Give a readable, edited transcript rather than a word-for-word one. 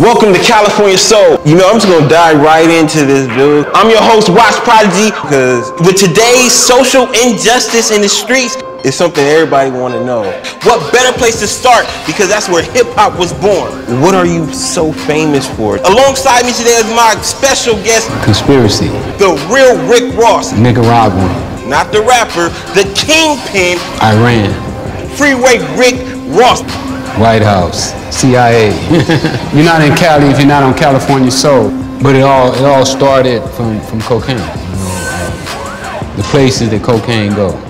Welcome to California Soul. You know, I'm just gonna dive right into this, dude. I'm your host, Watch Prodigy, because with today's social injustice in the streets, it's something everybody wanna know. What better place to start, because that's where hip hop was born. What are you so famous for? Alongside me today is my special guest, Conspiracy, the real Rick Ross. Nicaraguan. Not the rapper, the kingpin. Iran. Freeway Rick Ross. White House, CIA. You're not in Cali if you're not on California Soul. But it all started from cocaine. You know, the places that cocaine go.